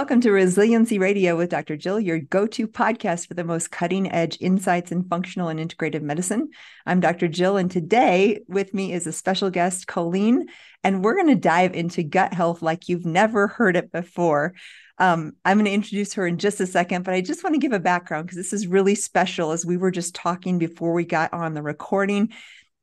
Welcome to Resiliency Radio with Dr. Jill, your go-to podcast for the most cutting-edge insights in functional and integrative medicine. I'm Dr. Jill, and today with me is a special guest, Colleen, and we're going to dive into gut health like you've never heard it before. I'm going to introduce her in just a second, but I just want to give a background because this is really special. As we were just talking before we got on the recording,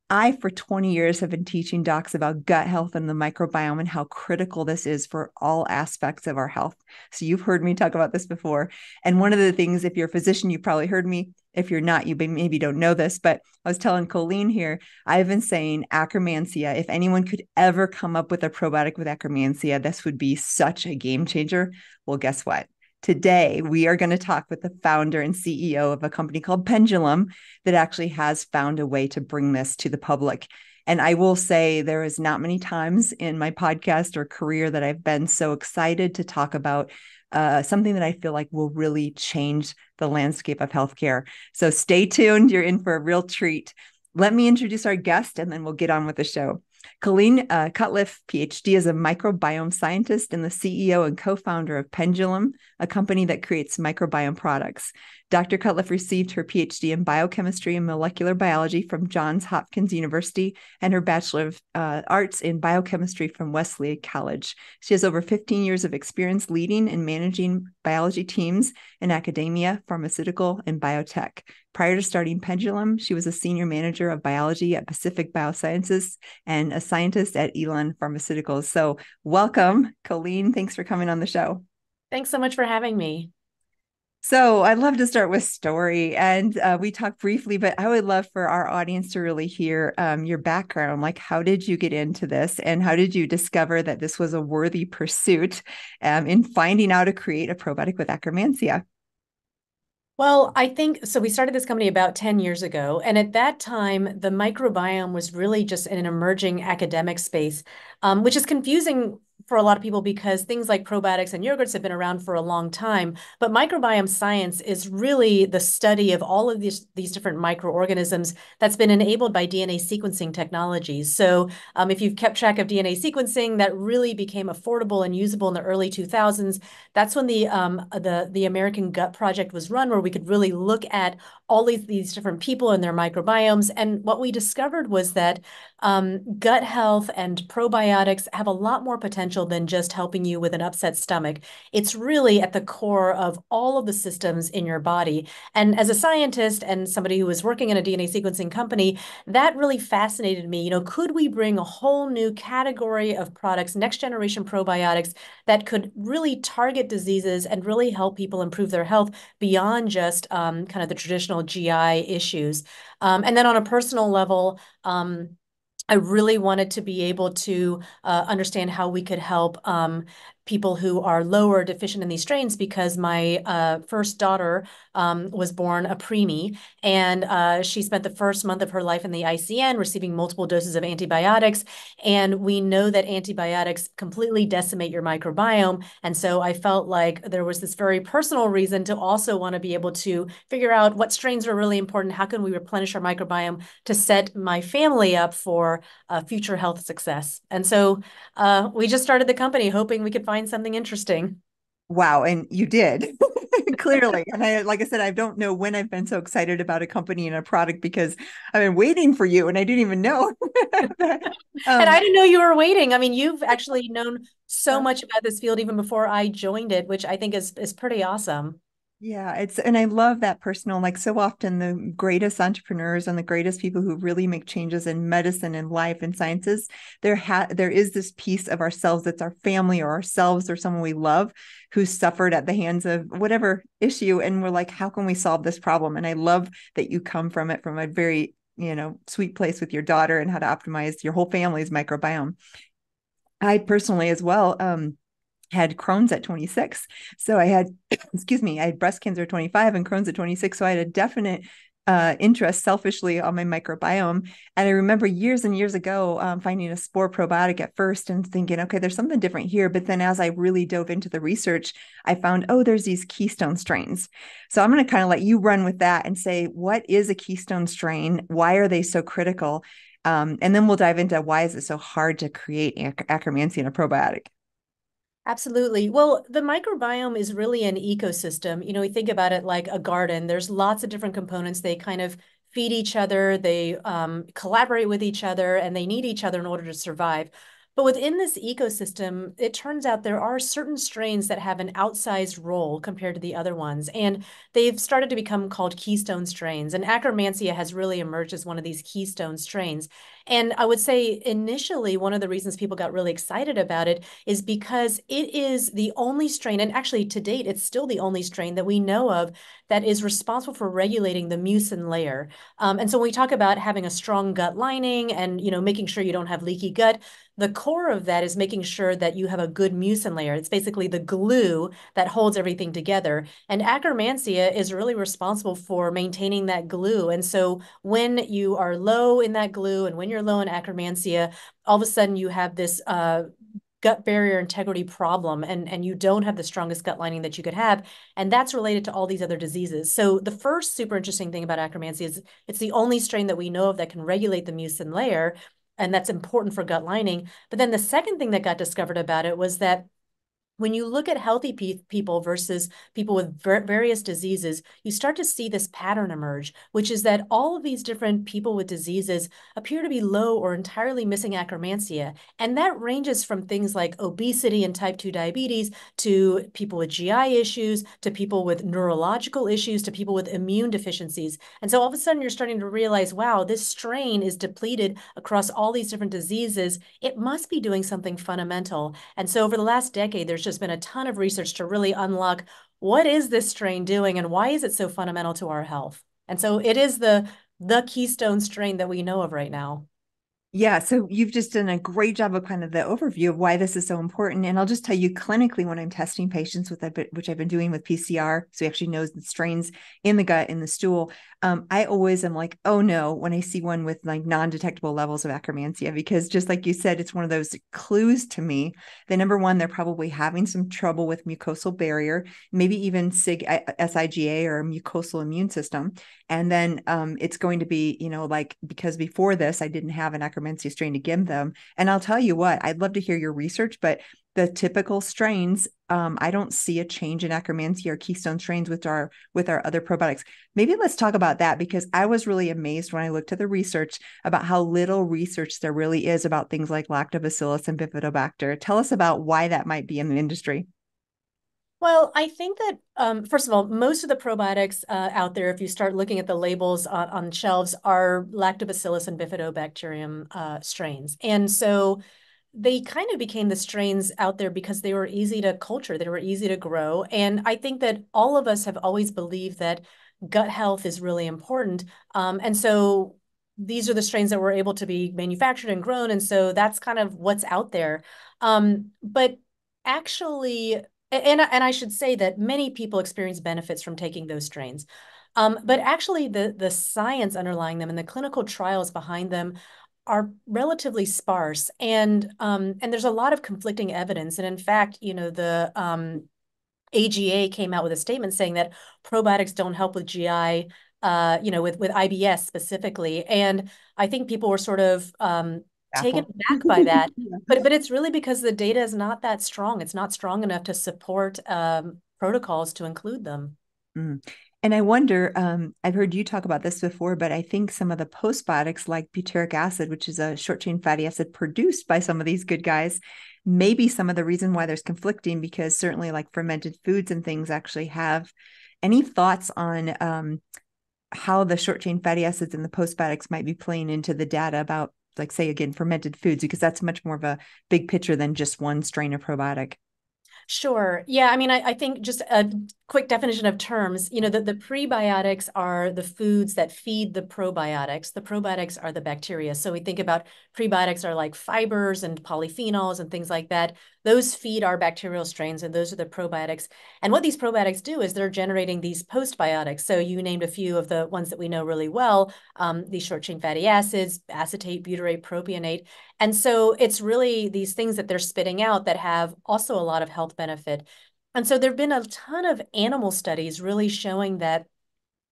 I, for 20 years, have been teaching docs about gut health and the microbiome and how critical this is for all aspects of our health. So you've heard me talk about this before. And one of the things, if you're a physician, you probably heard me. If you're not, you maybe don't know this, but I was telling Colleen here, I've been saying Akkermansia, if anyone could ever come up with a probiotic with Akkermansia, this would be such a game changer. Well, guess what? Today, we are going to talk with the founder and CEO of a company called Pendulum that actually has found a way to bring this to the public. And I will say there is not many times in my podcast or career that I've been so excited to talk about something that I feel like will really change the landscape of healthcare. So stay tuned. You're in for a real treat. Let me introduce our guest, and then we'll get on with the show. Colleen Cutcliffe, PhD, is a microbiome scientist and the CEO and co-founder of Pendulum, a company that creates microbiome products. Dr. Cutcliffe received her PhD in biochemistry and molecular biology from Johns Hopkins University and her Bachelor of Arts in biochemistry from Wellesley College. She has over 15 years of experience leading and managing biology teams in academia, pharmaceutical, and biotech. Prior to starting Pendulum, she was a senior manager of biology at Pacific Biosciences and a scientist at Elan Pharmaceuticals. So welcome, Colleen. Thanks for coming on the show. Thanks so much for having me. So I'd love to start with story, and we talked briefly, but I would love for our audience to really hear your background. Like, how did you get into this, and how did you discover that this was a worthy pursuit in finding out to create a probiotic with Akkermansia? Well, I think, so we started this company about 10 years ago, and at that time, the microbiome was really just in an emerging academic space, which is confusing for a lot of people because things like probiotics and yogurts have been around for a long time, but microbiome science is really the study of all of these different microorganisms that's been enabled by DNA sequencing technologies. So if you've kept track of DNA sequencing, that really became affordable and usable in the early 2000s. That's when the American Gut Project was run, where we could really look at all these different people and their microbiomes. And what we discovered was that gut health and probiotics have a lot more potential than just helping you with an upset stomach. It's really at the core of all of the systems in your body. And as a scientist and somebody who was working in a DNA sequencing company, that really fascinated me. You know, could we bring a whole new category of products, next generation probiotics, that could really target diseases and really help people improve their health beyond just kind of the traditional GI issues? And then on a personal level, I really wanted to be able to understand how we could help people who are low or deficient in these strains, because my first daughter was born a preemie, and she spent the first month of her life in the ICN receiving multiple doses of antibiotics. And we know that antibiotics completely decimate your microbiome. And so I felt like there was this very personal reason to also want to be able to figure out what strains are really important. How can we replenish our microbiome to set my family up for future health success? And so we just started the company hoping we could find something interesting. Wow. And you did. Clearly. And I, like I said, I don't know when I've been so excited about a company and a product, because I've been waiting for you and I didn't even know. And I didn't know you were waiting. I mean, you've actually known so much about this field even before I joined it, which I think is pretty awesome. Yeah, and I love that personal, like so often the greatest entrepreneurs and the greatest people who really make changes in medicine and life and sciences, there is this piece of ourselves that's our family or ourselves or someone we love who suffered at the hands of whatever issue. And we're like, how can we solve this problem? And I love that you come from it from a very, sweet place with your daughter and how to optimize your whole family's microbiome. I personally as well, had Crohn's at 26. So I had, I had breast cancer at 25 and Crohn's at 26. So I had a definite interest selfishly on my microbiome. And I remember years and years ago finding a spore probiotic at first and thinking, okay, there's something different here. But then as I really dove into the research, I found, there's these keystone strains. So I'm going to kind of let you run with that and say, what is a keystone strain? Why are they so critical? And then we'll dive into why is it so hard to create Akkermansia in a probiotic? Absolutely. Well, the microbiome is really an ecosystem. You know, we think about it like a garden. There's lots of different components. They kind of feed each other, they collaborate with each other, and they need each other in order to survive. But within this ecosystem, it turns out there are certain strains that have an outsized role compared to the other ones. And they've started to become called keystone strains. And Akkermansia has really emerged as one of these keystone strains. And I would say initially, one of the reasons people got really excited about it is because it is the only strain, and actually to date, it's still the only strain that we know of that is responsible for regulating the mucin layer. And so when we talk about having a strong gut lining and, you know, making sure you don't have leaky gut, the core of that is making sure that you have a good mucin layer. It's basically the glue that holds everything together. And Akkermansia is really responsible for maintaining that glue. And so when you are low in that glue and when you're low in Akkermansia, all of a sudden you have this gut barrier integrity problem, and you don't have the strongest gut lining that you could have. And that's related to all these other diseases. So the first super interesting thing about Akkermansia is it's the only strain that we know of that can regulate the mucin layer, and that's important for gut lining. But then the second thing that got discovered about it was that when you look at healthy people versus people with various diseases, you start to see this pattern emerge, which is that all of these different people with diseases appear to be low or entirely missing Akkermansia. And that ranges from things like obesity and type 2 diabetes to people with GI issues, to people with neurological issues, to people with immune deficiencies. And so all of a sudden you're starting to realize, wow, this strain is depleted across all these different diseases. It must be doing something fundamental. And so over the last decade, there's just been a ton of research to really unlock what is this strain doing and why is it so fundamental to our health? And so it is the keystone strain that we know of right now. Yeah. So you've just done a great job of kind of the overview of why this is so important. And I'll just tell you clinically when I'm testing patients with that, which I've been doing with PCR. So we actually know the strains in the gut, in the stool. I always am like, oh no, when I see one with like non-detectable levels of Akkermansia, because just like you said, it's one of those clues to me that number one, they're probably having some trouble with mucosal barrier, maybe even SIGA or mucosal immune system. And then it's going to be, you know, like, because before this, I didn't have an Akkermansia strain to give them. And I'll tell you what, I'd love to hear your research, but the typical strains, I don't see a change in Akkermansia or keystone strains with our other probiotics. Maybe let's talk about that, because I was really amazed when I looked at the research about how little research there really is about things like lactobacillus and bifidobacter. Tell us about why that might be in the industry. Well, I think that, first of all, most of the probiotics out there, if you start looking at the labels on shelves, are lactobacillus and bifidobacterium strains. And so they kind of became the strains out there because they were easy to culture, they were easy to grow. And I think that all of us have always believed that gut health is really important. And so these are the strains that were able to be manufactured and grown. And so that's kind of what's out there. But actually... And I should say that many people experience benefits from taking those strains. But actually, the science underlying them and the clinical trials behind them are relatively sparse. And there's a lot of conflicting evidence. And in fact, you know, the AGA came out with a statement saying that probiotics don't help with GI, you know, with IBS specifically. And I think people were sort of... taken back by that, but it's really because the data is not that strong. It's not strong enough to support protocols to include them. Mm. And I wonder, I've heard you talk about this before, but I think some of the postbiotics like butyric acid, which is a short chain fatty acid produced by some of these good guys, maybe some of the reason why there's conflicting, because certainly like fermented foods and things actually have. Any thoughts on how the short chain fatty acids and the postbiotics might be playing into the data about, like, say, again, fermented foods, because that's much more of a big picture than just one strain of probiotic. Sure. Yeah. I mean, I think just a quick definition of terms, you know, the prebiotics are the foods that feed the probiotics. The probiotics are the bacteria. So we think about prebiotics are like fibers and polyphenols and things like that. Those feed our bacterial strains, and those are the probiotics. And what these probiotics do is they're generating these postbiotics. So you named a few of the ones that we know really well, these short-chain fatty acids, acetate, butyrate, propionate. And so it's really these things that they're spitting out that have also a lot of health benefit. And so there have been a ton of animal studies really showing that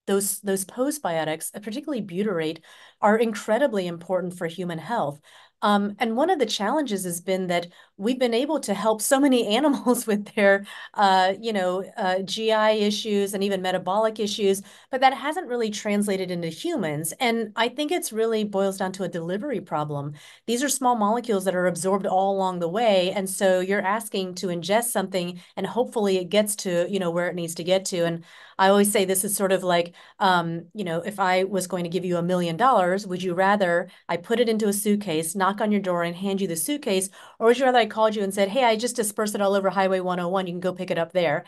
those postbiotics, particularly butyrate, are incredibly important for human health. And one of the challenges has been that we've been able to help so many animals with their, GI issues and even metabolic issues, but that hasn't really translated into humans. And I think it's really boils down to a delivery problem. These are small molecules that are absorbed all along the way. And so you're asking to ingest something and hopefully it gets to, where it needs to get to. And I always say this is sort of like, if I was going to give you $1 million, would you rather I put it into a suitcase, knock on your door and hand you the suitcase, or would you rather I called you and said, hey, I just dispersed it all over Highway 101, you can go pick it up there?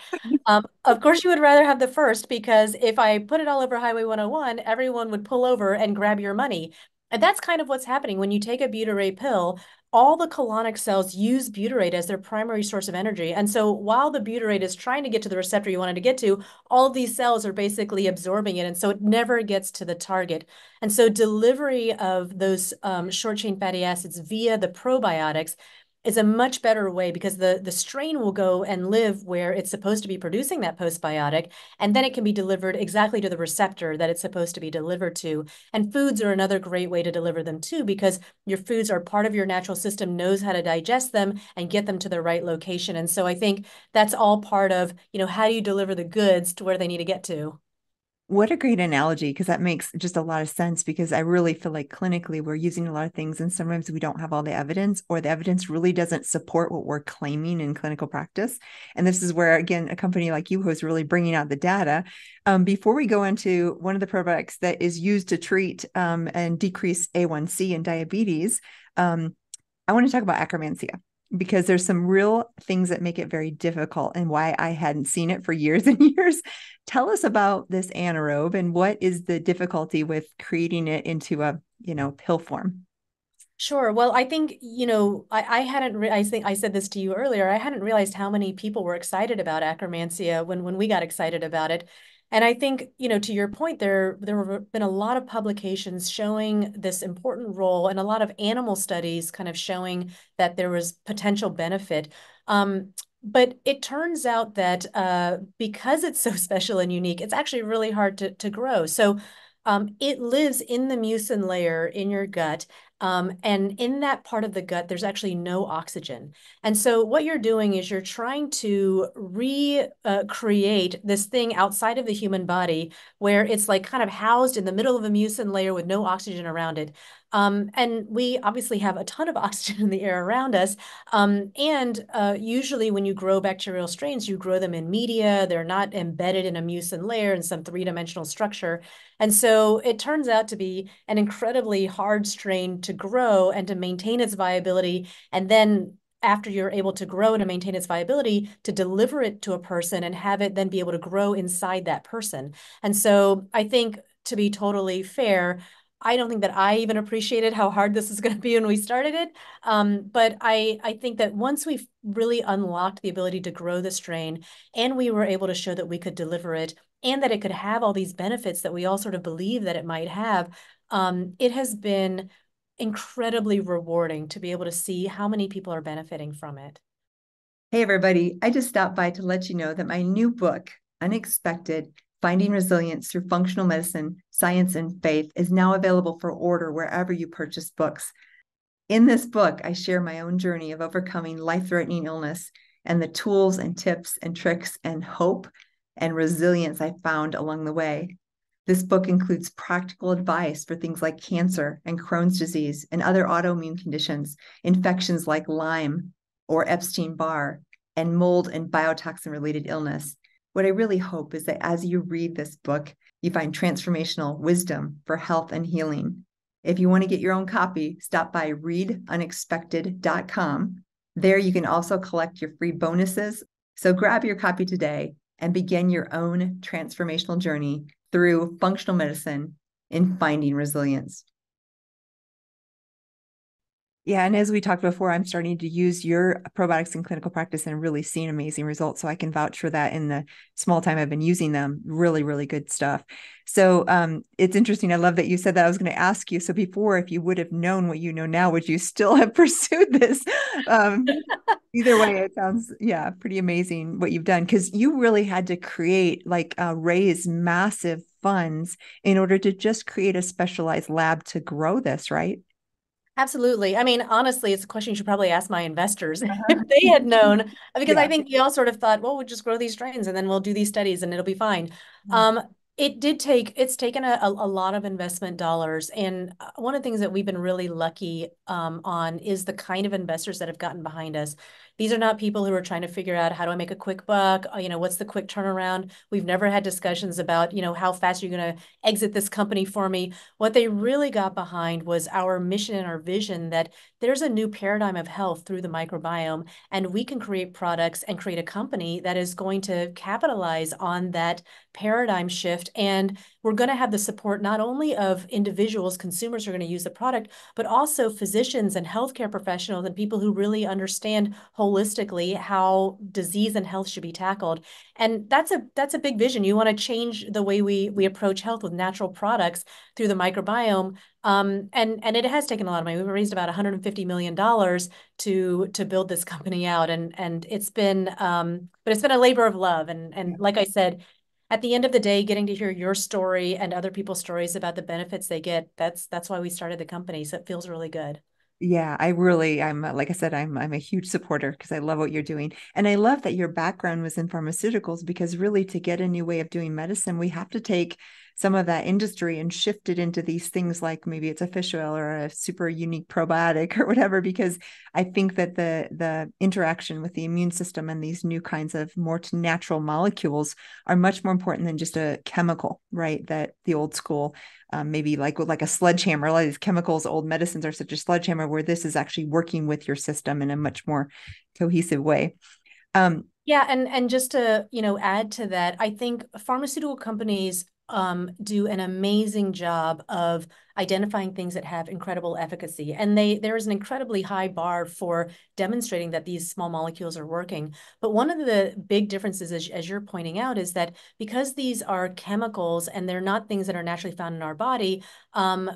Of course, you would rather have the first, because if I put it all over Highway 101, everyone would pull over and grab your money. And that's kind of what's happening when you take a butyrate pill. All the colonic cells use butyrate as their primary source of energy. And so while the butyrate is trying to get to the receptor you wanted to get to, all of these cells are basically absorbing it. And so it never gets to the target. And so delivery of those short-chain fatty acids via the probiotics is a much better way, because the strain will go and live where it's supposed to be producing that postbiotic, and then it can be delivered exactly to the receptor that it's supposed to be delivered to. And foods are another great way to deliver them too, because your foods are part of your natural system, knows how to digest them and get them to the right location. And so I think that's all part of, how do you deliver the goods to where they need to get to? What a great analogy, because that makes just a lot of sense, because I really feel like clinically we're using a lot of things and sometimes we don't have all the evidence, or the evidence really doesn't support what we're claiming in clinical practice. And this is where, again, a company like you who's really bringing out the data. Before we go into one of the probiotics that is used to treat and decrease A1C in diabetes, I want to talk about Akkermansia, because there's some real things that make it very difficult and why I hadn't seen it for years and years. Tell us about this anaerobe and what is the difficulty with creating it into a, pill form? Sure. Well, I think, I think I said this to you earlier, I hadn't realized how many people were excited about Akkermansia when we got excited about it. And I think, to your point, there have been a lot of publications showing this important role and a lot of animal studies kind of showing that there was potential benefit. But it turns out that because it's so special and unique, it's actually really hard to grow. So it lives in the mucin layer in your gut. And in that part of the gut, there's actually no oxygen. And so what you're doing is you're trying to recreate this thing outside of the human body where it's like kind of housed in the middle of a mucin layer with no oxygen around it. And we obviously have a ton of oxygen in the air around us. And usually when you grow bacterial strains, you grow them in media. They're not embedded in a mucin layer in some three-dimensional structure. And so it turns out to be an incredibly hard strain to grow and to maintain its viability. And then after you're able to grow and maintain its viability, to deliver it to a person and have it then be able to grow inside that person. And so I think, to be totally fair, I don't think that I even appreciated how hard this is going to be when we started it. But I think that once we've really unlocked the ability to grow the strain, and we were able to show that we could deliver it and that it could have all these benefits that we all sort of believe that it might have, it has been incredibly rewarding to be able to see how many people are benefiting from it. Hey, everybody. I just stopped by to let you know that my new book, Unexpected: Finding Resilience Through Functional Medicine, Science, and Faith, is now available for order wherever you purchase books. In this book, I share my own journey of overcoming life-threatening illness and the tools and tips and tricks and hope and resilience I found along the way. This book includes practical advice for things like cancer and Crohn's disease and other autoimmune conditions, infections like Lyme or Epstein-Barr, and mold and biotoxin-related illness. What I really hope is that as you read this book, you find transformational wisdom for health and healing. If you want to get your own copy, stop by readunexpected.com. There you can also collect your free bonuses. So grab your copy today and begin your own transformational journey through functional medicine in finding resilience. Yeah. And as we talked before, I'm starting to use your probiotics in clinical practice and really seeing amazing results. So I can vouch for that in the small time I've been using them. Really, really good stuff. So it's interesting. I love that you said that. I was going to ask you, so before, if you would have known what you know now, would you still have pursued this? Either way, it sounds, pretty amazing what you've done, because you really had to create, raise massive funds in order to just create a specialized lab to grow this, right? Absolutely. I mean, honestly, it's a question you should probably ask my investors if they had known, because I think we all sort of thought, well, we'll just grow these strains and then we'll do these studies and it'll be fine. It's taken a lot of investment dollars. And one of the things that we've been really lucky on is the kind of investors that have gotten behind us. These are not people who are trying to figure out, how do I make a quick buck? You know, what's the quick turnaround? We've never had discussions about, you know, how fast are you going to exit this company for me? What they really got behind was our mission and our vision that there's a new paradigm of health through the microbiome, and we can create products and create a company that is going to capitalize on that paradigm shift. And we're going to have the support not only of individuals, consumers who are going to use the product, but also physicians and healthcare professionals and people who really understand holistically how disease and health should be tackled. And that's a big vision. You want to change the way we approach health with natural products through the microbiome. And it has taken a lot of money. We've raised about $150 million to build this company out. And it's been, but it's been a labor of love. And like I said, at the end of the day, getting to hear your story and other people's stories about the benefits they get, that's why we started the company. So it feels really good. Yeah, I'm a huge supporter because I love what you're doing. And I love that your background was in pharmaceuticals, because really to get a new way of doing medicine, we have to take some of that industry and shift it into these things, like maybe it's a fish oil or a super unique probiotic or whatever, because I think that the interaction with the immune system and these new kinds of more natural molecules are much more important than just a chemical, right? That the old school, maybe like a sledgehammer, a lot of these chemicals, old medicines are such a sledgehammer, where this is actually working with your system in a much more cohesive way. Yeah. And just to, you know, add to that, I think pharmaceutical companies do an amazing job of identifying things that have incredible efficacy. And there is an incredibly high bar for demonstrating that these small molecules are working. But one of the big differences, as you're pointing out, is that because these are chemicals and they're not things that are naturally found in our body,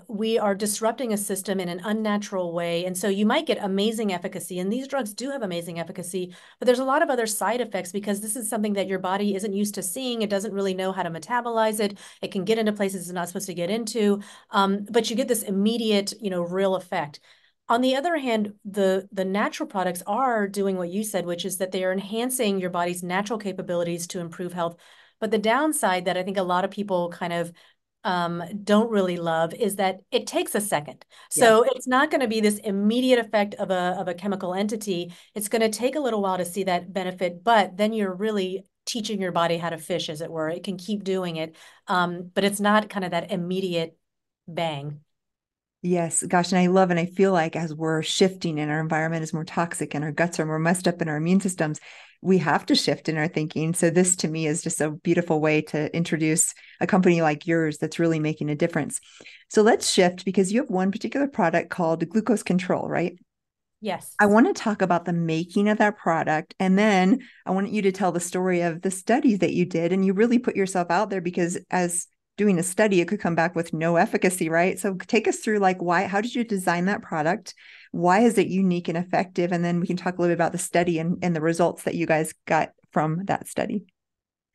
we are disrupting a system in an unnatural way. And so you might get amazing efficacy, and these drugs do have amazing efficacy, but there's a lot of other side effects because this is something that your body isn't used to seeing. It doesn't really know how to metabolize it. It can get into places it's not supposed to get into, but you get this immediate, you know, real effect. On the other hand, the natural products are doing what you said, which is that they are enhancing your body's natural capabilities to improve health. But the downside that I think a lot of people kind of don't really love is that it takes a second. So it's not going to be this immediate effect of a chemical entity. It's going to take a little while to see that benefit, but then you're really teaching your body how to fish, as it were. It can keep doing it, but it's not kind of that immediate bang. Yes. Gosh. And I feel like as we're shifting and our environment is more toxic and our guts are more messed up and our immune systems, we have to shift in our thinking. So this to me is just a beautiful way to introduce a company like yours that's really making a difference. So let's shift, because you have one particular product called Glucose Control, right? Yes. I want to talk about the making of that product. And then I want you to tell the story of the studies that you did. And you really put yourself out there, because as doing a study, it could come back with no efficacy, right? So take us through how did you design that product? Why is it unique and effective? And then we can talk a little bit about the study and the results that you guys got from that study.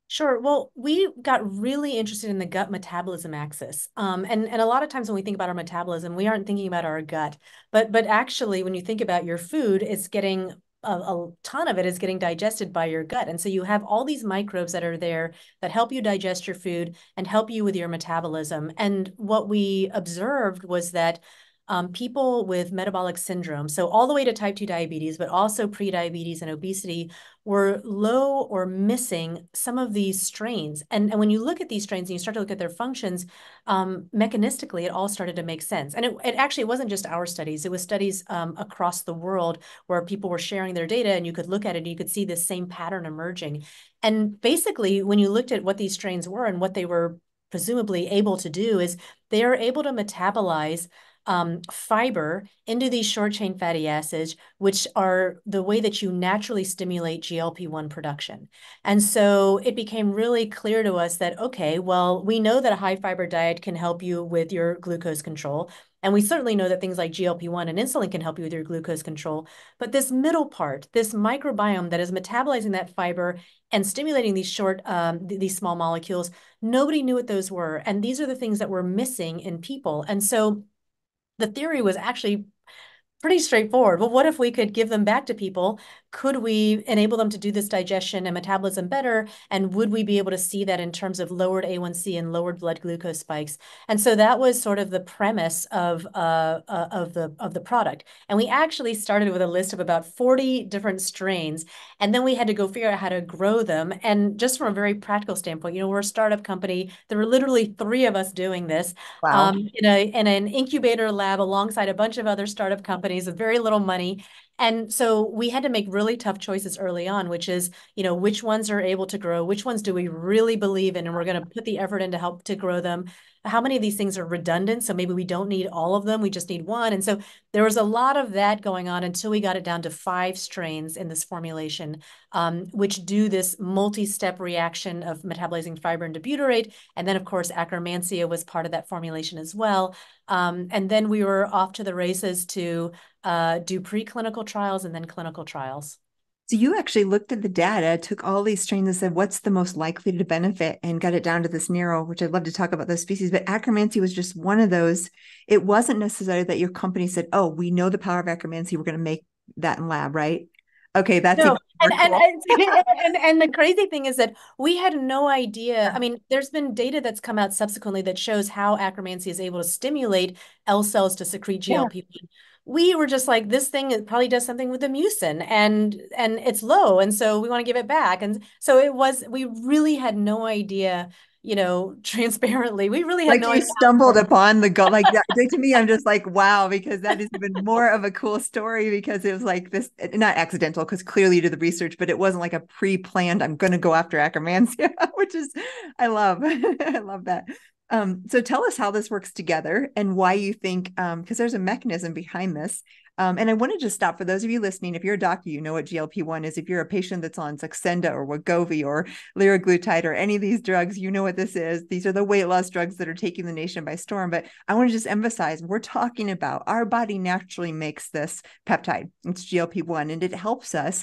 Sure. Well, we got really interested in the gut metabolism axis. And a lot of times when we think about our metabolism, we aren't thinking about our gut, but actually when you think about your food, it's getting a ton of it is getting digested by your gut. And so you have all these microbes that are there that help you digest your food and help you with your metabolism. And what we observed was that people with metabolic syndrome, so all the way to type 2 diabetes, but also prediabetes and obesity, were low or missing some of these strains. And when you look at these strains and you start to look at their functions, mechanistically, it all started to make sense. And it actually wasn't just our studies. It was studies across the world where people were sharing their data, and you could look at it and you could see this same pattern emerging. And basically, when you looked at what these strains were and what they were presumably able to do, is they are able to metabolize fiber into these short-chain fatty acids, which are the way that you naturally stimulate GLP-1 production. And so it became really clear to us that, okay, well, we know that a high-fiber diet can help you with your glucose control. And we certainly know that things like GLP-1 and insulin can help you with your glucose control. But this middle part, this microbiome that is metabolizing that fiber and stimulating these these small molecules, nobody knew what those were. And these are the things that were missing in people. And so the theory was actually pretty straightforward. Well, what if we could give them back to people? Could we enable them to do this digestion and metabolism better? And would we be able to see that in terms of lowered A1C and lowered blood glucose spikes? And so that was sort of the premise of the product. And we actually started with a list of about 40 different strains, and then we had to go figure out how to grow them. And just from a very practical standpoint, you know, we're a startup company. There were literally 3 of us doing this. Wow. in an incubator lab alongside a bunch of other startup companies with very little money. And so we had to make really tough choices early on, which is, you know, which ones are able to grow, which ones do we really believe in, and we're going to put the effort in to help to grow them. How many of these things are redundant? So maybe we don't need all of them. We just need one. And so there was a lot of that going on until we got it down to 5 strains in this formulation, which do this multi-step reaction of metabolizing fibrin to butyrate. And then, of course, Akkermansia was part of that formulation as well. And then we were off to the races to do preclinical trials and then clinical trials. So you actually looked at the data, took all these strains and said, what's the most likely to benefit, and got it down to this narrow, which I'd love to talk about those species, but Akkermansia was just one of those. It wasn't necessarily that your company said, oh, we know the power of Akkermansia, we're going to make that in lab, right? Okay, that's no. And the crazy thing is that we had no idea. I mean, there's been data that's come out subsequently that shows how Akkermansia is able to stimulate L cells to secrete GLP-1. Yeah. We were just like, this thing, it probably does something with the mucin, and it's low, and so we want to give it back. And so it was, we really had no idea. You know, transparently, we really had like no idea. Stumbled upon the goal. Like that, to me, I'm just like, wow, because that is even more of a cool story, because it was like this, not accidental, because clearly you did the research, but it wasn't like a pre-planned, I'm going to go after Akkermansia, which is, I love, I love that. So tell us how this works together and why you think, because there's a mechanism behind this. And I want to just stop for those of you listening. If you're a doctor, you know what GLP-1 is. If you're a patient that's on Saxenda or Wegovy or Liraglutide or any of these drugs, you know what this is. These are the weight loss drugs that are taking the nation by storm. But I want to just emphasize, we're talking about our body naturally makes this peptide. It's GLP-1, and it helps us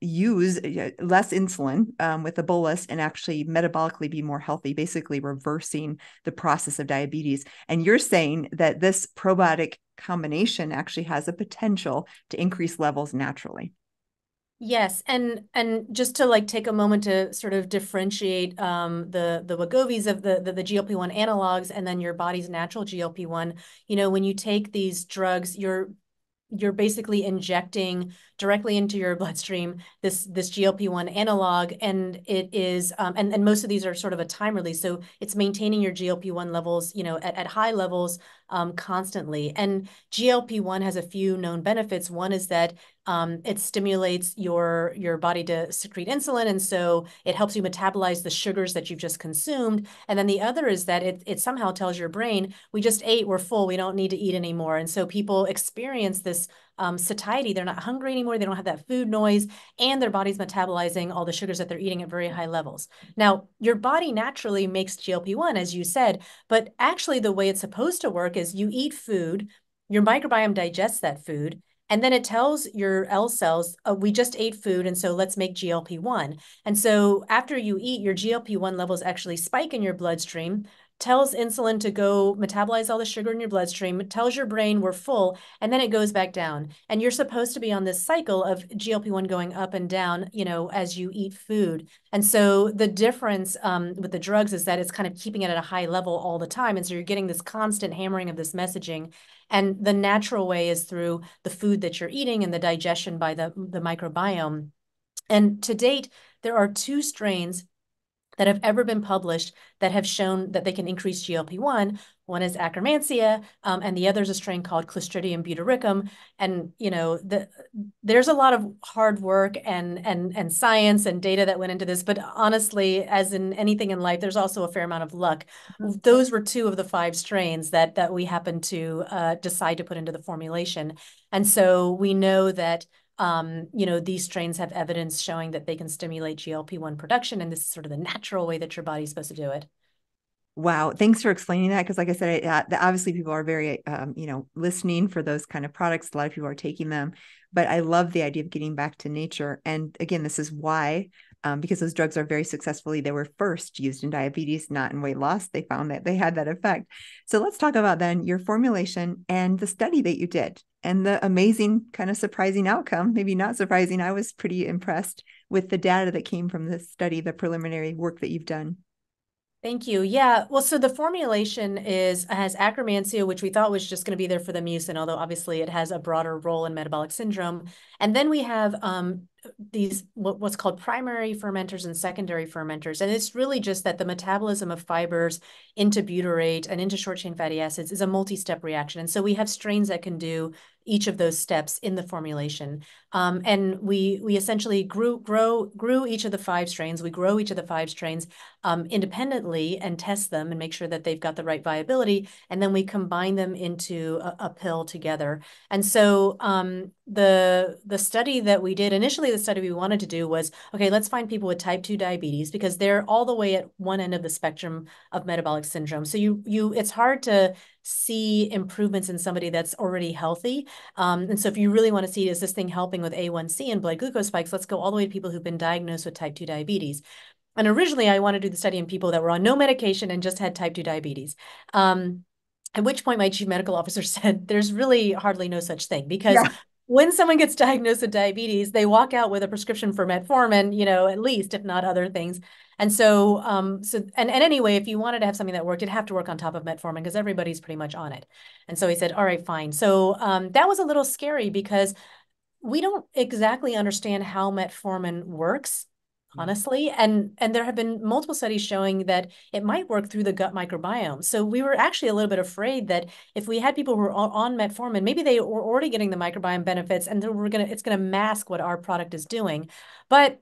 use less insulin with a bolus and actually metabolically be more healthy, basically reversing the process of diabetes. And you're saying that this probiotic combination actually has a potential to increase levels naturally. Yes, and just to like take a moment to sort of differentiate the Wegovys of the GLP-1 analogs and then your body's natural GLP-1. You know, when you take these drugs, you're basically injecting directly into your bloodstream this GLP-1 analog, and it is and most of these are sort of a time release, so it's maintaining your GLP-1 levels, you know, at high levels constantly. And GLP-1 has a few known benefits. One is that it stimulates your body to secrete insulin, and so it helps you metabolize the sugars that you've just consumed. And then the other is that it somehow tells your brain, we just ate, we're full, we don't need to eat anymore. And so people experience this satiety. They're not hungry anymore. They don't have that food noise, and their body's metabolizing all the sugars that they're eating at very high levels. Now, your body naturally makes GLP-1, as you said, but actually the way it's supposed to work is you eat food, your microbiome digests that food, and then it tells your L cells, we just ate food, and so let's make GLP-1. And so after you eat, your GLP-1 levels actually spike in your bloodstream, tells insulin to go metabolize all the sugar in your bloodstream, it tells your brain we're full, and then it goes back down. And you're supposed to be on this cycle of GLP-1 going up and down, you know, as you eat food. And so the difference with the drugs is that it's kind of keeping it at a high level all the time. And so you're getting this constant hammering of this messaging. And the natural way is through the food that you're eating and the digestion by the microbiome. And to date, there are 2 strains that have ever been published that have shown that they can increase GLP-1. One is Akkermansia, and the other is a strain called Clostridium butyricum. And you know, there's a lot of hard work and science and data that went into this. But honestly, as in anything in life, there's also a fair amount of luck. Mm-hmm. Those were 2 of the 5 strains that we happened to decide to put into the formulation. And so we know that you know, these strains have evidence showing that they can stimulate GLP-1 production, and this is sort of the natural way that your body's supposed to do it. Wow. Thanks for explaining that. Because like I said, obviously people are very, you know, listening for those kind of products. A lot of people are taking them, but I love the idea of getting back to nature. And again, this is why because those drugs are very successfully, they were first used in diabetes, not in weight loss. They found that they had that effect. So let's talk about then your formulation and the study that you did and the amazing kind of surprising outcome, maybe not surprising. I was pretty impressed with the data that came from this study, the preliminary work that you've done. Thank you. Yeah. Well, so the formulation has Akkermansia, which we thought was just going to be there for the mucin, although obviously it has a broader role in metabolic syndrome. And then we have these what's called primary fermenters and secondary fermenters. And it's really just that the metabolism of fibers into butyrate and into short-chain fatty acids is a multi-step reaction. And so we have strains that can do each of those steps in the formulation. And we essentially grew each of the five strains. We grow each of the five strains independently and test them and make sure that they've got the right viability. And then we combine them into a pill together. And so the study that we did, initially the study we wanted to do was, okay, let's find people with type 2 diabetes because they're all the way at one end of the spectrum of metabolic syndrome. So it's hard to see improvements in somebody that's already healthy. And so if you really want to see, is this thing helping with A1C and blood glucose spikes, let's go all the way to people who've been diagnosed with type 2 diabetes. And originally I wanted to do the study in people that were on no medication and just had type 2 diabetes. At which point my chief medical officer said, there's really hardly no such thing because when someone gets diagnosed with diabetes, they walk out with a prescription for metformin, at least, if not other things. And so, and anyway, if you wanted to have something that worked, it'd have to work on top of metformin because everybody's pretty much on it. And so he said, all right, fine. So that was a little scary because we don't exactly understand how metformin works, honestly. And there have been multiple studies showing that it might work through the gut microbiome. So we were actually a little bit afraid that if we had people who were on metformin, maybe they were already getting the microbiome benefits and it's going to mask what our product is doing. But,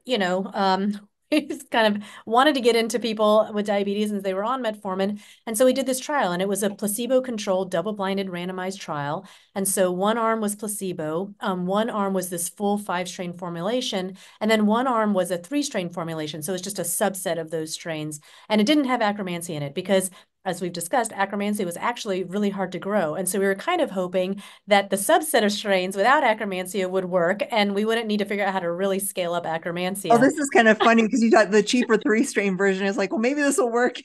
we just kind of wanted to get into people with diabetes and they were on metformin. And so we did this trial and it was a placebo-controlled, double-blinded, randomized trial. And so one arm was placebo, one arm was this full 5-strain formulation, and then one arm was a 3-strain formulation. So it's just a subset of those strains. And it didn't have Akkermansia in it because, as we've discussed, Akkermansia was actually really hard to grow. And so we were kind of hoping that the subset of strains without Akkermansia would work and we wouldn't need to figure out how to really scale up Akkermansia. Oh, this is kind of funny because you got the cheaper 3-strain version is like, well, maybe this will work.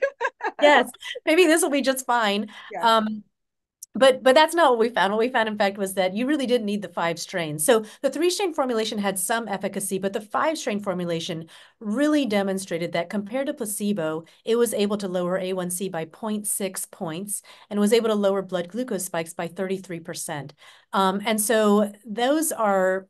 Yes, maybe this will be just fine. Yeah. But that's not what we found. What we found, in fact, was that you really didn't need the 5 strains. So the 3-strain formulation had some efficacy, but the 5-strain formulation really demonstrated that compared to placebo, it was able to lower A1C by 0.6 points and was able to lower blood glucose spikes by 33%. And so those are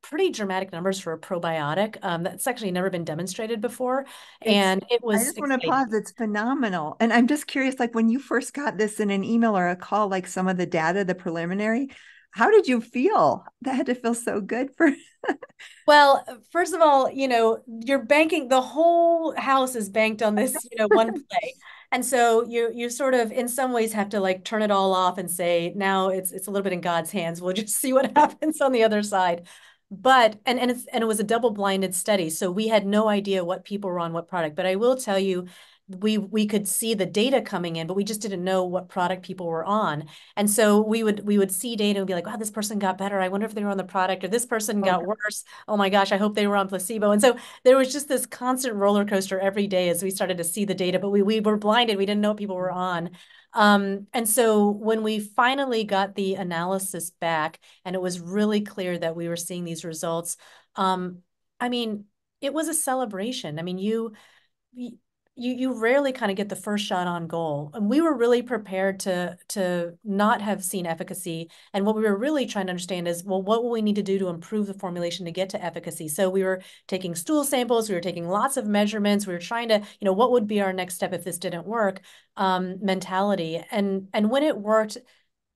pretty dramatic numbers for a probiotic. That's actually never been demonstrated before. I just want to pause. It's phenomenal. And I'm just curious, like when you first got this in an email or a call, like some of the data, the preliminary, how did you feel? That had to feel so good for Well, first of all, you're banking, the whole house is banked on this, one play. And so you sort of, in some ways, have to like turn it all off and say, now it's a little bit in God's hands. We'll just see what happens on the other side. But, and it was a double-blinded study, so we had no idea what people were on what product. But I will tell you, we could see the data coming in, but we just didn't know what product people were on. And so we would see data and be like, wow, this person got better. I wonder if they were on the product, or this person got worse. Oh my gosh, I hope they were on placebo. And so there was just this constant roller coaster every day as we started to see the data, but we were blinded. We didn't know what people were on. And so when we finally got the analysis back and it was really clear that we were seeing these results, it was a celebration. You rarely kind of get the first shot on goal. And we were really prepared to not have seen efficacy. And what we were really trying to understand is, well, what will we need to do to improve the formulation to get to efficacy? So we were taking stool samples, we were taking lots of measurements, we were trying to, what would be our next step if this didn't work mentality. And when it worked,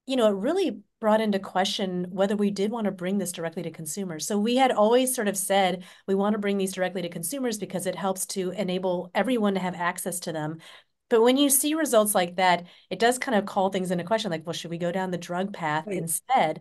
it really brought into question whether we did want to bring this directly to consumers. So we had always sort of said, we want to bring these directly to consumers because it helps to enable everyone to have access to them. But when you see results like that, it does kind of call things into question, like, well, should we go down the drug path instead?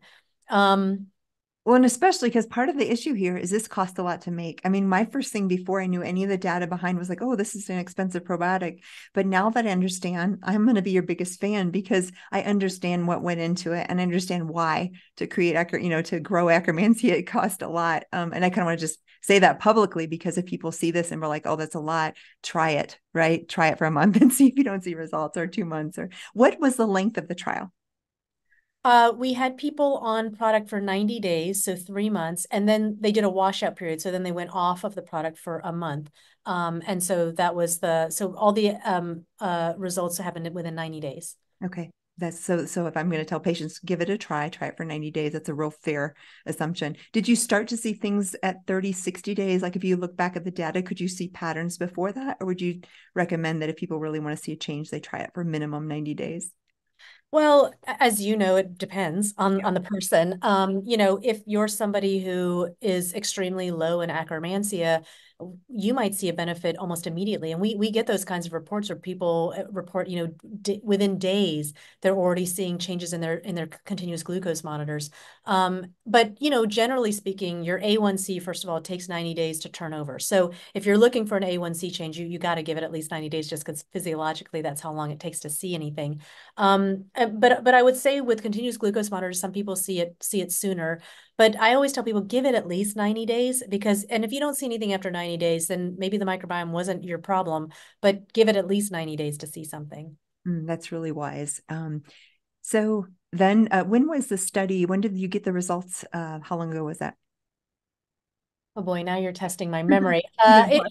Well, and especially because part of the issue here is this costs a lot to make. I mean, my first thing before I knew any of the data behind was like, oh, this is an expensive probiotic. But now that I understand, I'm going to be your biggest fan because I understand what went into it and I understand why to create, you know, to grow Akkermansia, it cost a lot. And I kind of want to just say that publicly because if people see this and we're like, oh, that's a lot, try it, right? Try it for a month and see if you don't see results or 2 months. Or what was the length of the trial? We had people on product for 90 days, so 3 months, and then they did a washout period. So then they went off of the product for a month. And so that was so all the results happened within 90 days. Okay. That's so if I'm going to tell patients, give it a try it for 90 days. That's a real fair assumption. Did you start to see things at 30, 60 days? Like if you look back at the data, could you see patterns before that? Or would you recommend that if people really want to see a change, they try it for minimum 90 days? Well, as you know, it depends on the person. You know, if you're somebody who is extremely low in Akkermansia, you might see a benefit almost immediately. And we get those kinds of reports where people report, you know, within days, they're already seeing changes in their continuous glucose monitors. But, you know, generally speaking, your A1C, first of all, it takes 90 days to turn over. So if you're looking for an A1C change, you got to give it at least 90 days just because physiologically, that's how long it takes to see anything. But I would say with continuous glucose monitors, some people see it sooner. But I always tell people, give it at least 90 days because, and if you don't see anything after 90 days, then maybe the microbiome wasn't your problem, but give it at least 90 days to see something. That's really wise. So then when was the study? When did you get the results? How long ago was that? Oh boy, now you're testing my memory. It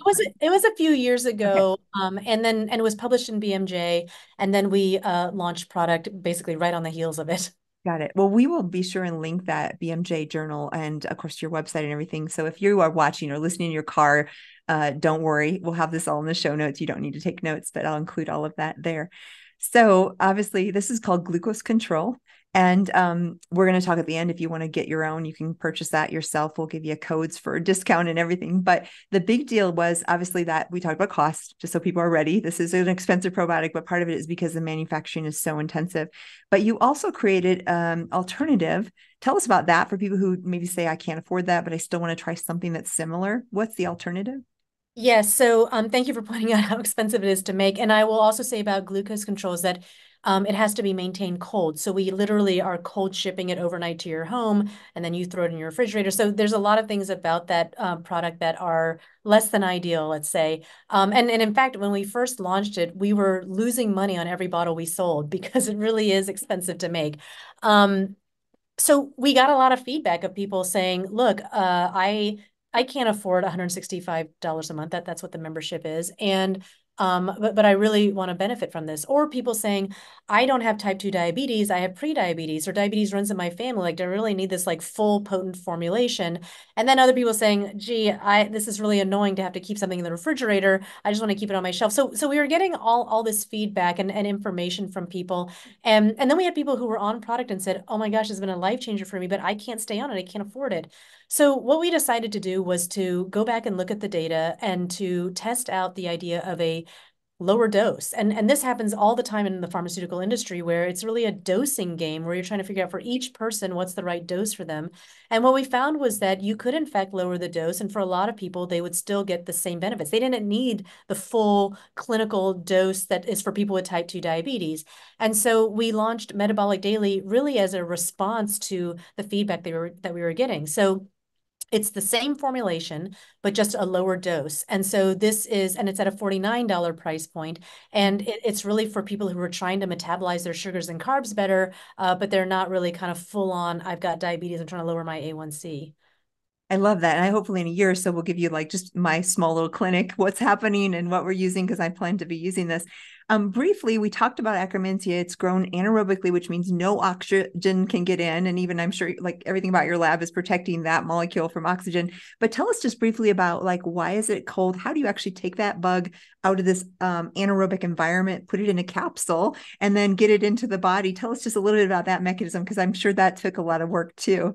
was a few years ago, okay. and it was published in BMJ, and then we launched product basically right on the heels of it. Got it. Well, we will be sure and link that BMJ journal and, of course, your website and everything. So if you are watching or listening in your car, don't worry. We'll have this all in the show notes. You don't need to take notes, but I'll include all of that there. So obviously, this is called glucose control. And we're going to talk at the end. If you want to get your own, you can purchase that yourself. We'll give you codes for a discount and everything. But the big deal was obviously that we talked about cost, just so people are ready. This is an expensive probiotic, but part of it is because the manufacturing is so intensive. But you also created an alternative. Tell us about that for people who maybe say, I can't afford that, but I still want to try something that's similar. What's the alternative? Yes. Yeah, so thank you for pointing out how expensive it is to make. And I will also say about glucose controls that it has to be maintained cold. So we literally are cold shipping it overnight to your home, and then you throw it in your refrigerator. So there's a lot of things about that product that are less than ideal, let's say. And in fact, when we first launched it, we were losing money on every bottle we sold because it really is expensive to make. So we got a lot of feedback of people saying, look, I can't afford $165 a month. That's what the membership is. And but I really want to benefit from this. Or people saying, I don't have type 2 diabetes, I have prediabetes, or diabetes runs in my family. Like, do I really need this like full potent formulation? And then other people saying, gee, this is really annoying to have to keep something in the refrigerator. I just want to keep it on my shelf. So we were getting all this feedback and information from people. And then we had people who were on product and said, oh my gosh, it's been a life changer for me, but I can't stay on it. I can't afford it. So what we decided to do was to go back and look at the data and to test out the idea of a lower dose. And this happens all the time in the pharmaceutical industry where it's really a dosing game where you're trying to figure out for each person what's the right dose for them. And what we found was that you could in fact lower the dose. And for a lot of people, they would still get the same benefits. They didn't need the full clinical dose that is for people with type 2 diabetes. And so we launched Metabolic Daily really as a response to the feedback that we were getting. So it's the same formulation, but just a lower dose. And so this is, and it's at a $49 price point. And it's really for people who are trying to metabolize their sugars and carbs better, but they're not really kind of full on, I've got diabetes, I'm trying to lower my A1C. I love that. And I hopefully in a year or so, we'll give you like just my small little clinic, what's happening and what we're using, because I plan to be using this. Briefly, we talked about Akkermansia. It's grown anaerobically, which means no oxygen can get in. And even I'm sure like everything about your lab is protecting that molecule from oxygen. But tell us just briefly about like, why is it cold? How do you actually take that bug out of this anaerobic environment, put it in a capsule, and then get it into the body? Tell us just a little bit about that mechanism, because I'm sure that took a lot of work too.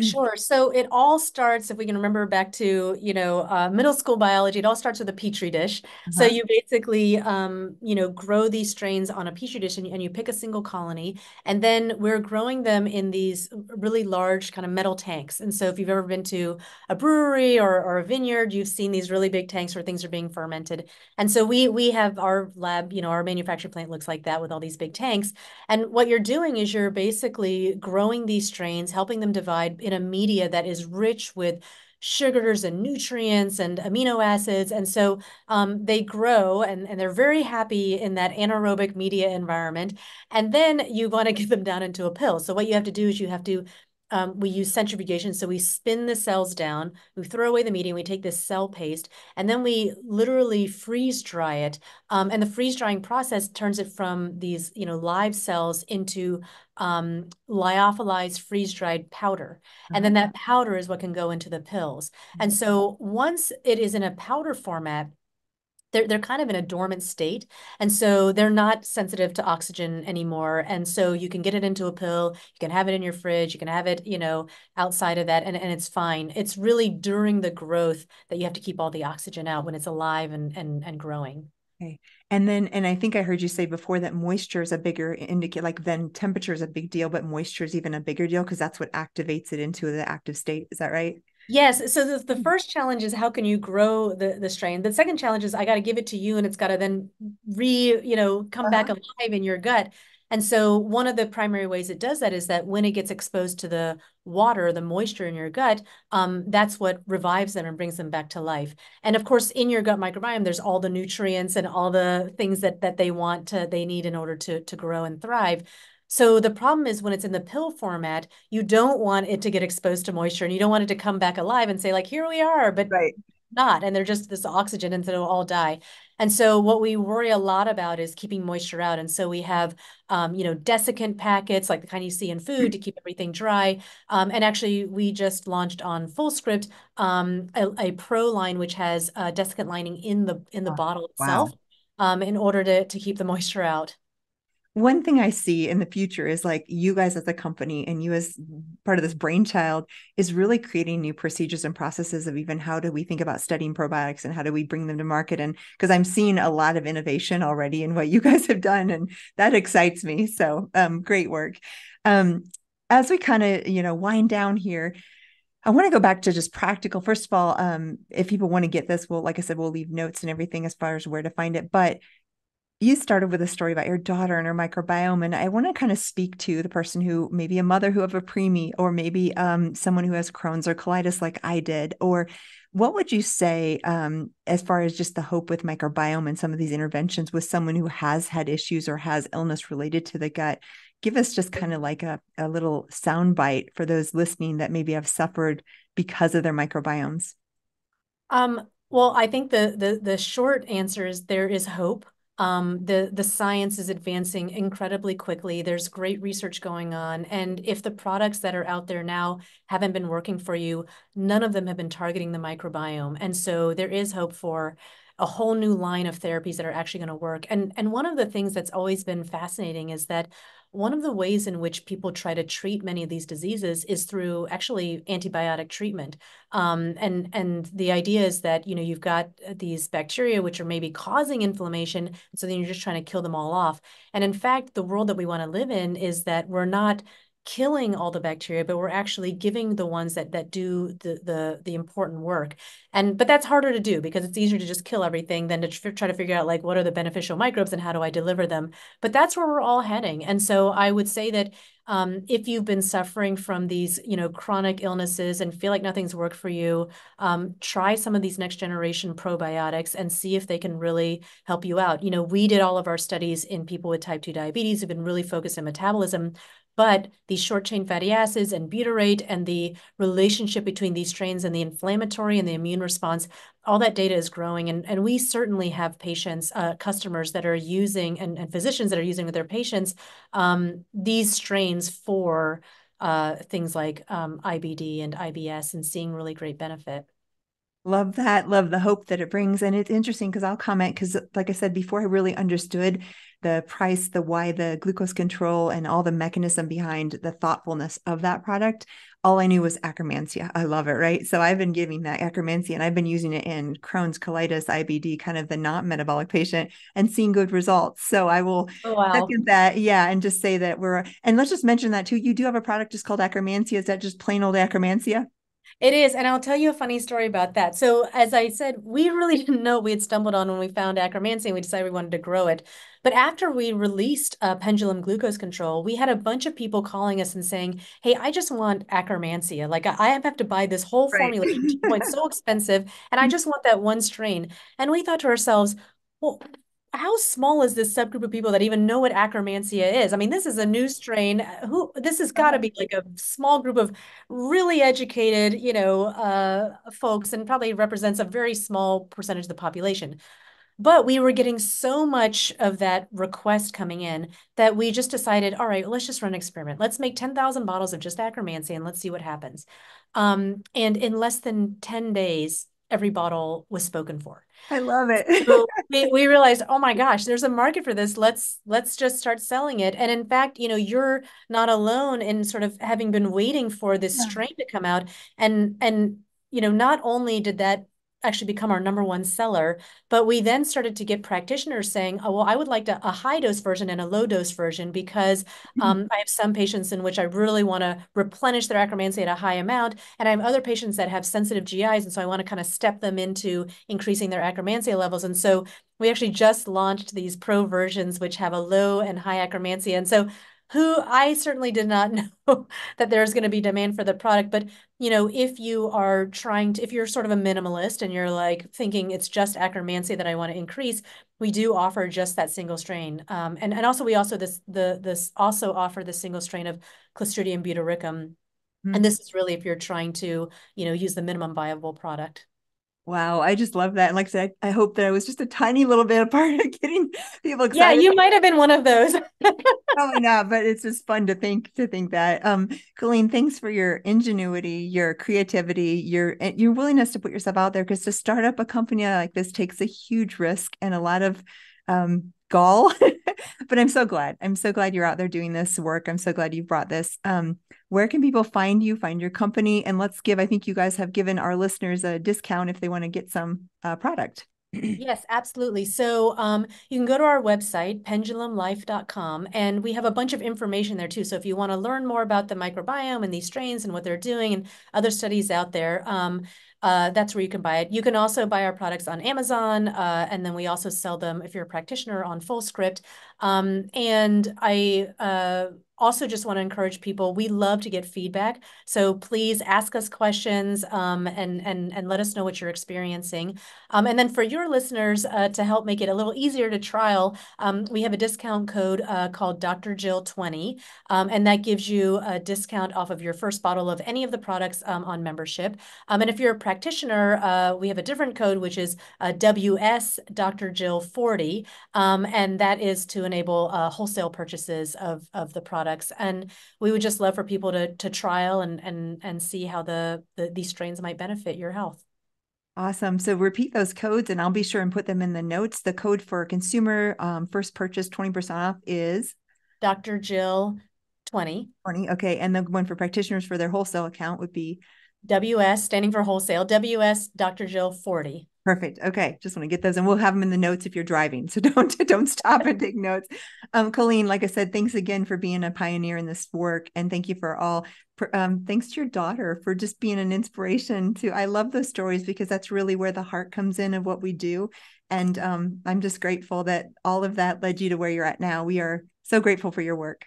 Sure. So it all starts, if we can remember back to, middle school biology, it all starts with a Petri dish. Uh-huh. So you basically, grow these strains on a Petri dish and you pick a single colony, and then we're growing them in these really large kind of metal tanks. And so if you've ever been to a brewery or a vineyard, you've seen these really big tanks where things are being fermented. And so we have our lab, our manufacturing plant looks like that with all these big tanks. And what you're doing is you're basically growing these strains, helping them divide in a media that is rich with sugars and nutrients and amino acids. And so they grow and they're very happy in that anaerobic media environment. And then you want to get them down into a pill. So what you have to do is you have to, we use centrifugation. So we spin the cells down, we throw away the media, we take this cell paste, and then we literally freeze dry it. And the freeze drying process turns it from these, live cells into lyophilized freeze-dried powder. Mm-hmm. And then that powder is what can go into the pills. Mm-hmm. And so once it is in a powder format, they're kind of in a dormant state. And so they're not sensitive to oxygen anymore. And so you can get it into a pill, you can have it in your fridge, you can have it, outside of that, and it's fine. It's really during the growth that you have to keep all the oxygen out when it's alive and growing. Okay. And then, and I think I heard you say before that moisture is a bigger indicator, like then temperature is a big deal, but moisture is even a bigger deal because that's what activates it into the active state. Is that right? Yes. So the first challenge is how can you grow the strain? The second challenge is I got to give it to you and it's got to then come back alive in your gut. And so one of the primary ways it does that is that when it gets exposed to the water, the moisture in your gut, that's what revives them and brings them back to life. And of course, in your gut microbiome, there's all the nutrients and all the things that they want to, they need in order to grow and thrive. So the problem is when it's in the pill format, you don't want it to get exposed to moisture and you don't want it to come back alive and say like, here we are, but right. Not. And they're just this oxygen and so they'll all die. And so what we worry a lot about is keeping moisture out. And so we have, desiccant packets, like the kind you see in food to keep everything dry. And actually we just launched on Fullscript, a pro line, which has a desiccant lining in the bottle itself, in order to keep the moisture out. One thing I see in the future is like you guys as a company and you as part of this brainchild is really creating new procedures and processes of even how do we think about studying probiotics and how do we bring them to market? And because I'm seeing a lot of innovation already in what you guys have done, and that excites me. So great work. As we kind of, wind down here, I want to go back to just practical. First of all, if people want to get this, well, like I said, we'll leave notes and everything as far as where to find it. But you started with a story about your daughter and her microbiome. And I want to kind of speak to the person who maybe a mother who have a preemie, or maybe someone who has Crohn's or colitis like I did, or what would you say as far as just the hope with microbiome and some of these interventions with someone who has had issues or has illness related to the gut? Give us just kind of like a little soundbite for those listening that maybe have suffered because of their microbiomes. Well, I think the short answer is there is hope. The science is advancing incredibly quickly. There's great research going on. And if the products that are out there now haven't been working for you, none of them have been targeting the microbiome. And so there is hope for a whole new line of therapies that are actually going to work. And one of the things that's always been fascinating is that one of the ways in which people try to treat many of these diseases is through actually antibiotic treatment. And the idea is that, you've got these bacteria which are maybe causing inflammation. So then you're just trying to kill them all off. And in fact, the world that we want to live in is that we're not killing all the bacteria, but we're actually giving the ones that do the important work. But that's harder to do because it's easier to just kill everything than to try to figure out like, what are the beneficial microbes and how do I deliver them? But that's where we're all heading. And so I would say that if you've been suffering from these, chronic illnesses and feel like nothing's worked for you, try some of these next generation probiotics and see if they can really help you out. We did all of our studies in people with type 2 diabetes who've been really focused on metabolism. But these short-chain fatty acids and butyrate and the relationship between these strains and the inflammatory and the immune response, all that data is growing. And we certainly have patients, customers that are using and physicians that are using with their patients these strains for things like IBD and IBS and seeing really great benefit. Love that. Love the hope that it brings. And it's interesting because I'll comment because, like I said before, I really understood the price, the why, the glucose control, and all the mechanism behind the thoughtfulness of that product. All I knew was Akkermansia. I love it, right? So I've been giving that Akkermansia and I've been using it in Crohn's, colitis, IBD, kind of the not metabolic patient, and seeing good results. So I will second that. Yeah. And just say that and let's just mention that too. You do have a product just called Akkermansia. Is that just plain old Akkermansia? It is. And I'll tell you a funny story about that. So as I said, we really didn't know we had stumbled on when we found Akkermansia and we decided we wanted to grow it. But after we released Pendulum Glucose Control, we had a bunch of people calling us and saying, hey, I just want Akkermansia. Like I have to buy this whole formulation. It's so expensive. And I just want that one strain. And we thought to ourselves, well, how small is this subgroup of people that even know what Akkermansia is? I mean, this is a new strain. This has got to be like a small group of really educated, folks, and probably represents a very small percentage of the population. But we were getting so much of that request coming in that we just decided, all right, let's just run an experiment. Let's make 10,000 bottles of just Akkermansia and let's see what happens. And in less than 10 days, every bottle was spoken for. I love it. So we realized, oh my gosh, there's a market for this. Let's just start selling it. And in fact, you're not alone in sort of having been waiting for this strain to come out. And, not only did that actually become our number one seller, but we then started to get practitioners saying, oh, well, I would like a high dose version and a low dose version because I have some patients in which I really want to replenish their Akkermansia at a high amount. And I have other patients that have sensitive GIs. And so I want to kind of step them into increasing their Akkermansia levels. And so we actually just launched these pro versions, which have a low and high Akkermansia. And so I certainly did not know that there's going to be demand for the product. But, if you are if you're sort of a minimalist and you're like thinking it's just Akkermansia that I want to increase, we do offer just that single strain. And also we also offer the single strain of Clostridium butyricum. Mm-hmm. And this is really if you're trying to, use the minimum viable product. Wow. I just love that. And like I said, I hope that I was just a tiny little bit a part of getting people excited. Yeah, you might've been one of those. Probably not, but it's just fun to think that. Colleen, thanks for your ingenuity, your creativity, your willingness to put yourself out there, because to start up a company like this takes a huge risk and a lot of, gall, but I'm so glad. I'm so glad you're out there doing this work. I'm so glad you brought this. Where can people find you, find your company? And let's I think you guys have given our listeners a discount if they want to get some product. Yes, absolutely. So you can go to our website, pendulumlife.com, and we have a bunch of information there too. So if you want to learn more about the microbiome and these strains and what they're doing and other studies out there, that's where you can buy it. You can also buy our products on Amazon, and then we also sell them if you're a practitioner on Fullscript. And I also just want to encourage people, we love to get feedback. So please ask us questions and let us know what you're experiencing. And then for your listeners, to help make it a little easier to trial, we have a discount code called Dr. Jill 20. And that gives you a discount off of your first bottle of any of the products on membership. And if you're a practitioner, we have a different code, which is WS Dr. Jill 40. And that is to enable wholesale purchases of the product. And we would just love for people to trial and see how these strains might benefit your health. Awesome. So repeat those codes and I'll be sure and put them in the notes. The code for consumer first purchase 20% off is Dr. Jill 20. 20. Okay. And the one for practitioners for their wholesale account would be WS, standing for wholesale, WS Dr. Jill 40. Perfect. Okay. Just want to get those and we'll have them in the notes if you're driving. So don't stop and take notes. Colleen, like I said, thanks again for being a pioneer in this work. And thank you thanks to your daughter for just being an inspiration to, I love those stories because that's really where the heart comes in of what we do. And I'm just grateful that all of that led you to where you're at now. We are so grateful for your work.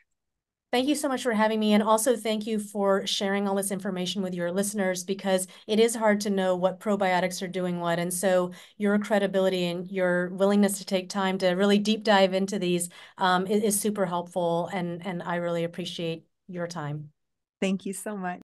Thank you so much for having me. And also thank you for sharing all this information with your listeners, because it is hard to know what probiotics are doing what. And so your credibility and your willingness to take time to really deep dive into these is super helpful. And I really appreciate your time. Thank you so much.